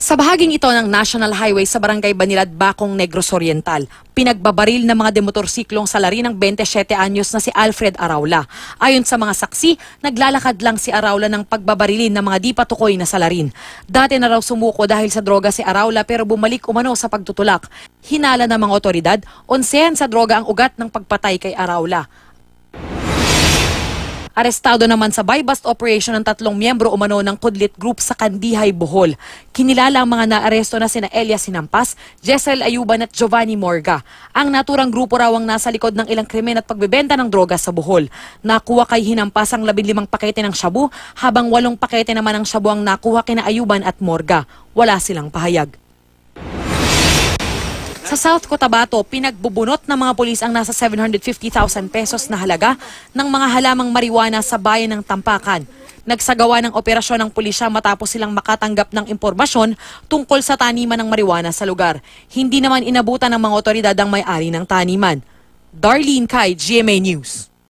Sa bahaging ito ng National Highway sa Barangay Banilad, Bacong, Negros Oriental, pinagbabaril ng mga demotorsiklong salari ng 27 anyos na si Alfred Araola. Ayon sa mga saksi, naglalakad lang si Araola ng pagbabarilin ng mga di patukoy na salarin. Dati na raw sumuko dahil sa droga si Araola pero bumalik umano sa pagtutulak. Hinala ng mga otoridad, onsehan sa droga ang ugat ng pagpatay kay Araola. Arestado naman sa buy-bust operation ng tatlong miyembro umano ng Kudlit Group sa Kandihay, Bohol. Kinilala ang mga naaresto na sina Elias Sinampas, Jessel Ayuban at Giovanni Morga. Ang naturang grupo raw ang nasa likod ng ilang krimen at pagbebenta ng droga sa Bohol. Nakuha kay Hinampas ang 15 pakete ng shabu, habang 8 pakete naman ng shabu ang nakuha kina Ayuban at Morga. Wala silang pahayag. Sa South Cotabato, pinagbubunot ng mga pulis ang nasa 750,000 pesos na halaga ng mga halamang marijuana sa bayan ng Tampakan. Nagsagawa ng operasyon ng pulisya matapos silang makatanggap ng impormasyon tungkol sa taniman ng marijuana sa lugar. Hindi naman inabutan ng mga otoridad ang may-ari ng taniman. Darlene Kai, GMA News.